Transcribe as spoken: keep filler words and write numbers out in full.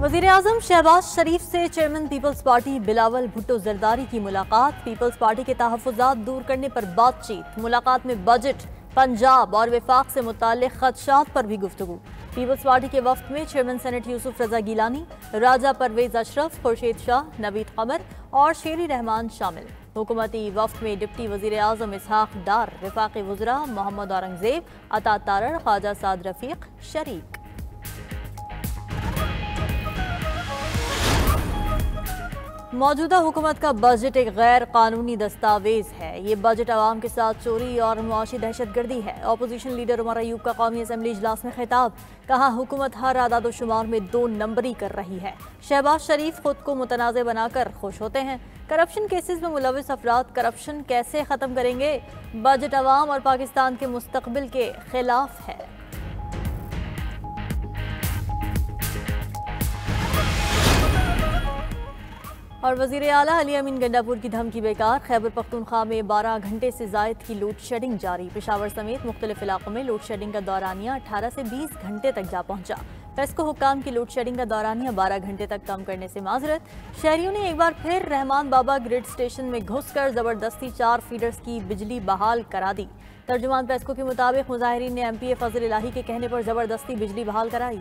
वज़ीर आज़म शहबाज़ शरीफ से चेयरमैन पीपल्स पार्टी बिलावल भुट्टो जरदारी की मुलाकात। पीपल्स पार्टी के तहफ़्फ़ुज़ात दूर करने पर बातचीत। मुलाकात में बजट, पंजाब और विफाक से मुताल्लिक़ ख़दशात पर भी गुफ्तगू। पीपल्स पार्टी के वफ्त में चेयरमैन सेनेट यूसुफ रजा गिलानी, राजा परवेज अशरफ, खुर्शेद शाह, नवीद कमर और शेरी रहमान शामिल। हुकूमती वफ्त में डिप्टी वज़ीर आज़म इसहाक दार, रफीक वुजरा, मोहम्मद औरंगजेब, अता तारर, ख्वाजा साद रफीक शरीक। मौजूदा हुकूमत का बजट एक गैर कानूनी दस्तावेज है। ये बजट आवाम के साथ चोरी और मुआशी दहशतगर्दी है। अपोजिशन लीडर उमर अयूब का कौमी असम्बली इजलास में खिताब। कहा हुकूमत हर आदाद व शुमार में दो नंबरी कर रही है। शहबाज शरीफ खुद को मुतनाज़ बनाकर खुश होते हैं। करप्शन केसेस में मुलविस अफराद करप्शन कैसे ख़त्म करेंगे। बजट आवाम और पाकिस्तान के मुस्तकबिल के खिलाफ है। और वज़ीर आला अलामी गंडापुर की धमकी बेकार। खैबर पख्तुन खा में बारह घंटे से ज़ायद की लोड शेडिंग जारी। पिशावर समेत मुख्तलिफ इलाकों में लोड शेडिंग का दौरानिया अठारह से बीस घंटे तक जा पहुँचा। पैसको हुक्काम की लोड शेडिंग का दौरानिया बारह घंटे तक कम करने से माजरत। शहरियों ने एक बार फिर रहमान बाबा ग्रिड स्टेशन में घुस कर ज़बरदस्ती चार फीडर्स की बिजली बहाल करा दी। तर्जुमान पैसको के मुताबिक मुजाहरीन ने एम पी ए फजल इलाही के कहने पर ज़बरदस्ती बिजली बहाल कराई।